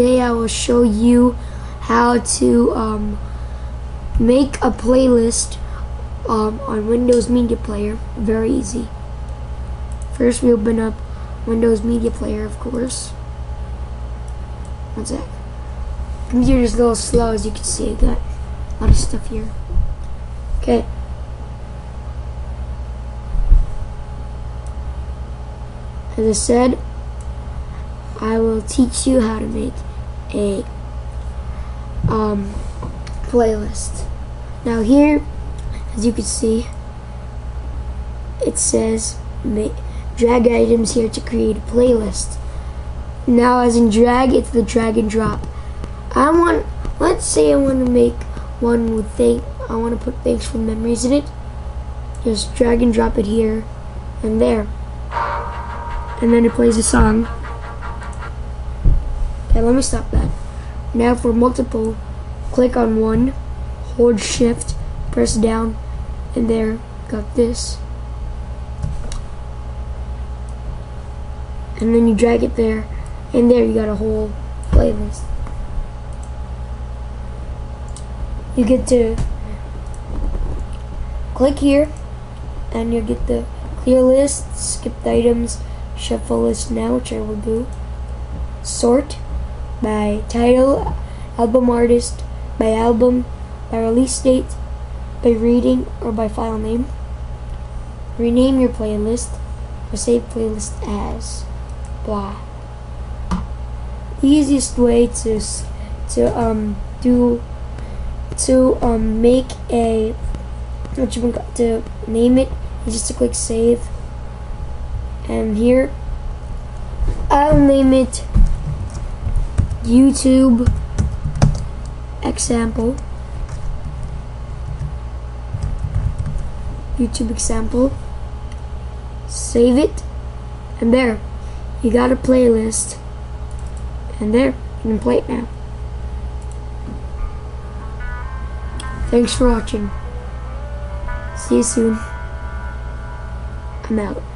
Today I will show you how to make a playlist on Windows Media Player. Very easy. First we open up Windows Media Player, of course. One sec. Computer is a little slow, as you can see. I got a lot of stuff here. Okay. As I said, I will teach you how to make a playlist. Now here, as you can see, it says drag items here to create a playlist. Now as in drag, it's the drag and drop. Let's say I want to make one with thing. I want to put things from memories in it. Just drag and drop it here and there, and then it plays a song. Okay, let me stop that. Now for multiple, click on one, hold shift, press down, and there, got this. And then you drag it there, and there you got a whole playlist. You get to click here, and you get the clear list, skipped items, shuffle list now, which I will do, sort by title, album artist, by album, by release date, by rating, or by file name. Rename your playlist or save playlist as blah. The easiest way to make a to name it is just to click save, and here I'll name it YouTube example. YouTube example. Save it, and there, you got a playlist, and there, you can play it now. Thanks for watching. See you soon. I'm out.